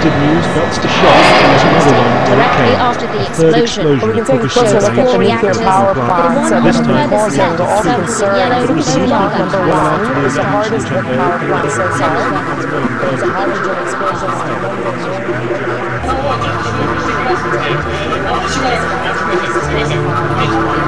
Good news, that's the shock. There's another one where it came. A third explosion of British submarines reactors power plants and this time it was seen because one after the other which had no